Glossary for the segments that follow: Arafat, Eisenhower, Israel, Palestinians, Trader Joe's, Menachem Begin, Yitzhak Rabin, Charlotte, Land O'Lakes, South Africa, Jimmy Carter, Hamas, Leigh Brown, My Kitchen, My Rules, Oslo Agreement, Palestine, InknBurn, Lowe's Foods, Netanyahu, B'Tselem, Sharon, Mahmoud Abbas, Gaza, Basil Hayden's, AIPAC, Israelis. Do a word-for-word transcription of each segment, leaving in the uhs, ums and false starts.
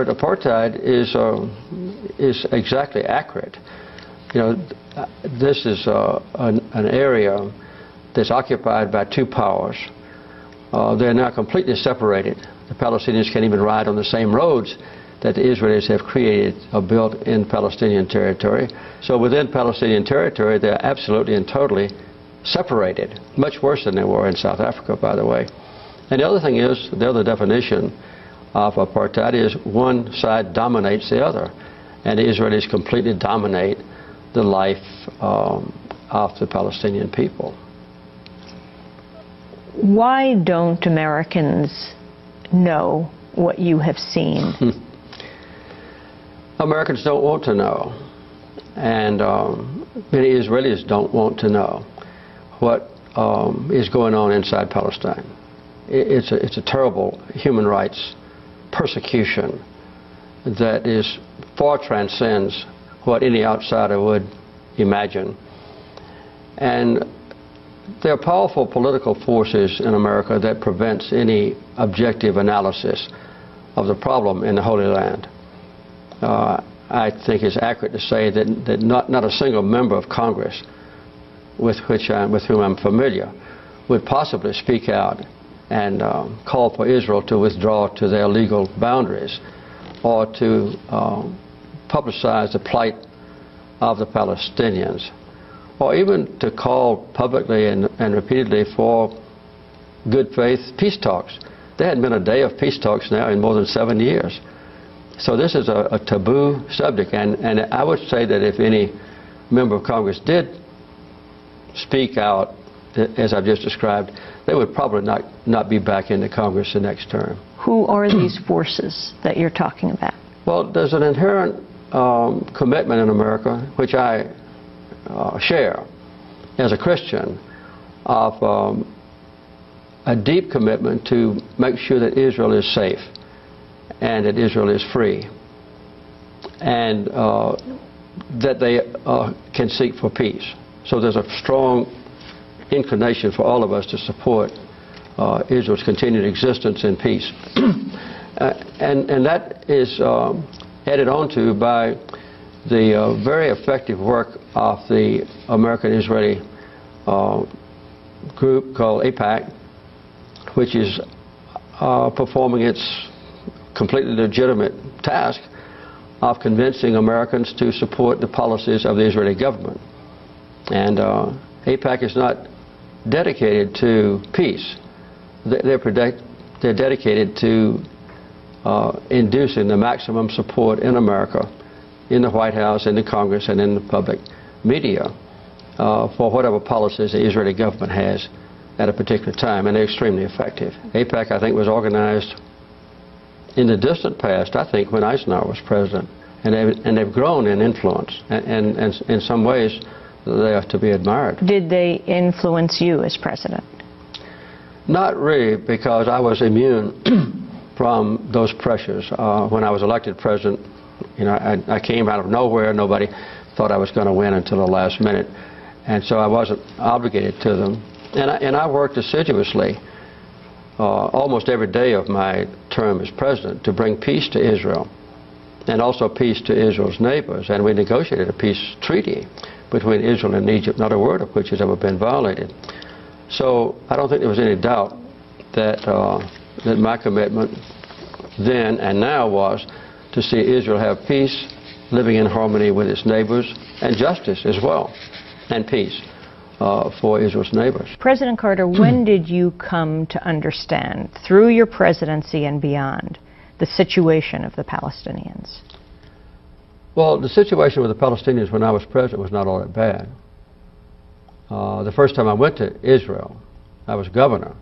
word apartheid is uh, is exactly accurate. You know, this is uh, an, an area that's occupied by two powers. Uh, they're now completely separated. The Palestinians can't even ride on the same roads that the Israelis have created or built in Palestinian territory. So within Palestinian territory, they're absolutely and totally separated, much worse than they were in South Africa, by the way. And the other thing is, the other definition of apartheid is one side dominates the other, and the Israelis completely dominate the life um, of the Palestinian people. Why don't Americans know what you have seen? Americans don't want to know, and um, many Israelis don't want to know what um, is going on inside Palestine. It's a, it's a terrible human rights persecution that is far transcends what any outsider would imagine. And there are powerful political forces in America that prevents any objective analysis of the problem in the Holy Land. Uh, I think it's accurate to say that, that not, not a single member of Congress with, which I, with whom I'm familiar would possibly speak out and um, call for Israel to withdraw to their legal boundaries or to um, publicize the plight of the Palestinians, or even to call publicly and, and repeatedly for good faith peace talks. There hadn't been a day of peace talks now in more than seven years. So this is a, a taboo subject, and, and I would say that if any member of Congress did speak out, as I've just described, they would probably not, not be back into Congress the next term. Who are these forces that you're talking about? Well, there's an inherent um, commitment in America, which I Uh, share as a Christian, of um, a deep commitment to make sure that Israel is safe and that Israel is free, and uh, that they uh, can seek for peace. So there's a strong inclination for all of us to support uh, Israel's continued existence in peace. uh, and, and that is um, added on to by the uh, very effective work of the American-Israeli uh, group called AIPAC, which is uh, performing its completely legitimate task of convincing Americans to support the policies of the Israeli government. And uh, AIPAC is not dedicated to peace. They're, predict they're dedicated to uh, inducing the maximum support in America, in the White House, in the Congress, and in the public media uh, for whatever policies the Israeli government has at a particular time, and they're extremely effective. AIPAC, I think, was organized in the distant past, I think, when Eisenhower was president, and they've, and they've grown in influence, and, and, and in some ways they are to be admired. Did they influence you as president? Not really, because I was immune from those pressures. Uh, when I was elected president, you know, I, I came out of nowhere. Nobody thought I was going to win until the last minute, and so I wasn't obligated to them. And I, and I worked assiduously, uh, almost every day of my term as president, to bring peace to Israel, and also peace to Israel's neighbors. And we negotiated a peace treaty between Israel and Egypt, not a word of which has ever been violated. So I don't think there was any doubt that uh, that my commitment then and now was to see Israel have peace, living in harmony with its neighbors, and justice as well, and peace uh, for Israel's neighbors. President Carter, when did you come to understand, through your presidency and beyond, the situation of the Palestinians? Well, the situation with the Palestinians when I was president was not all that bad. Uh, the first time I went to Israel, I was governor,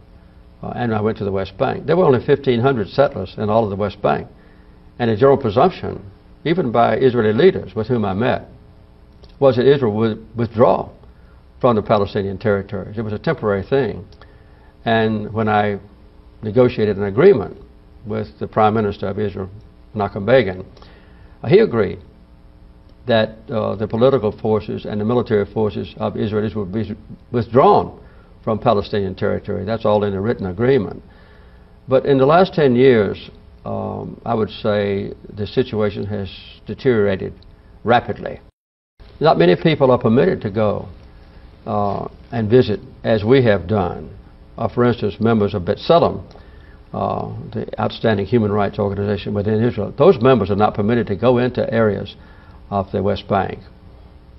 uh, and I went to the West Bank. There were only fifteen hundred settlers in all of the West Bank. And the general presumption, even by Israeli leaders with whom I met, was that Israel would withdraw from the Palestinian territories. It was a temporary thing. And when I negotiated an agreement with the Prime Minister of Israel, Menachem Begin, he agreed that uh, the political forces and the military forces of Israelis would be withdrawn from Palestinian territory. That's all in a written agreement. But in the last ten years, um, I would say the situation has deteriorated rapidly. Not many people are permitted to go uh, and visit as we have done. Uh, for instance, members of B'Tselem, uh, the outstanding human rights organization within Israel, those members are not permitted to go into areas of the West Bank.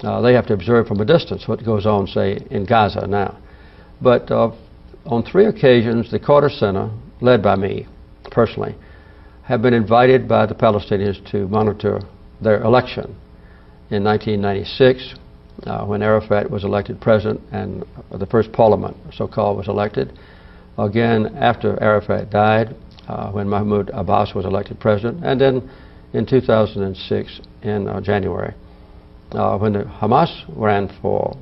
Uh, they have to observe from a distance what goes on, say, in Gaza now. But uh, on three occasions, the Carter Center, led by me personally, have been invited by the Palestinians to monitor their election. In nineteen ninety-six, uh, when Arafat was elected president and the first parliament, so-called, was elected. Again, after Arafat died, uh, when Mahmoud Abbas was elected president. And then in two thousand six, in uh, January, uh, when the Hamas ran for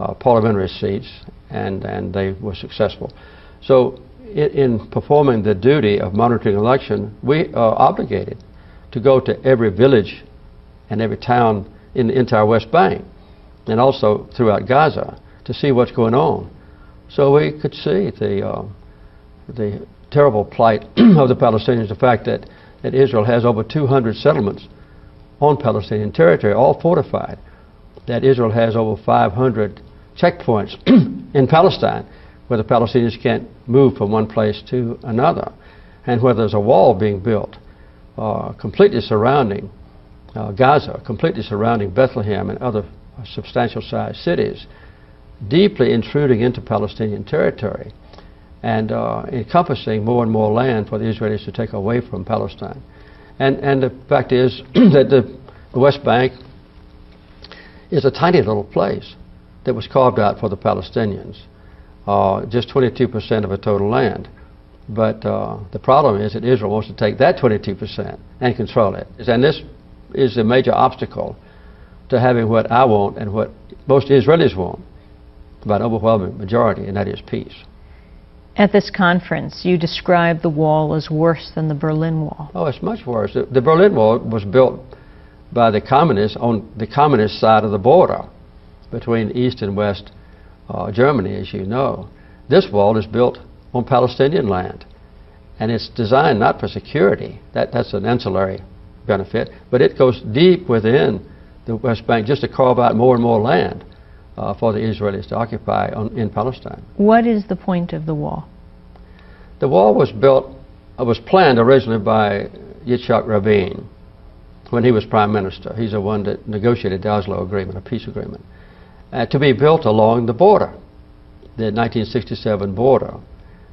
uh, parliamentary seats, and, and they were successful. So in, in performing the duty of monitoring election, we are obligated to go to every village and every town in the entire West Bank, and also throughout Gaza, to see what's going on. So we could see the, uh, the terrible plight of the Palestinians, the fact that, that Israel has over two hundred settlements on Palestinian territory, all fortified, that Israel has over five hundred checkpoints in Palestine, where the Palestinians can't move from one place to another, and where there's a wall being built, uh, completely surrounding Uh, Gaza, completely surrounding Bethlehem and other substantial-sized cities, deeply intruding into Palestinian territory and uh, encompassing more and more land for the Israelis to take away from Palestine. And, and the fact is that the, the West Bank is a tiny little place that was carved out for the Palestinians, uh, just twenty-two percent of the total land. But uh, the problem is that Israel wants to take that twenty-two percent and control it. And this is a major obstacle to having what I want and what most Israelis want, by an overwhelming majority, and that is peace. At this conference, you described the wall as worse than the Berlin Wall. Oh, it's much worse. The, the Berlin Wall was built by the communists on the communist side of the border between East and West uh, Germany, as you know. This wall is built on Palestinian land, and it's designed not for security. That, that's an ancillary benefit, but it goes deep within the West Bank just to carve out more and more land uh, for the Israelis to occupy on, in Palestine. What is the point of the wall? The wall was built, uh, was planned originally by Yitzhak Rabin when he was prime minister. He's the one that negotiated the Oslo Agreement, a peace agreement, uh, to be built along the border, the nineteen sixty-seven border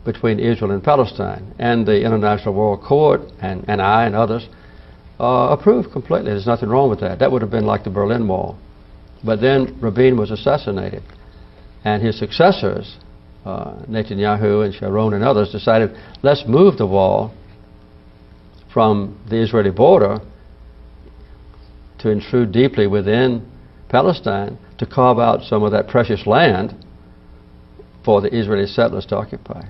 between Israel and Palestine, and the International World Court and, and I and others Uh, approved completely. There's nothing wrong with that. That would have been like the Berlin Wall. But then Rabin was assassinated, and his successors, uh, Netanyahu and Sharon and others, decided, let's move the wall from the Israeli border to intrude deeply within Palestine to carve out some of that precious land for the Israeli settlers to occupy.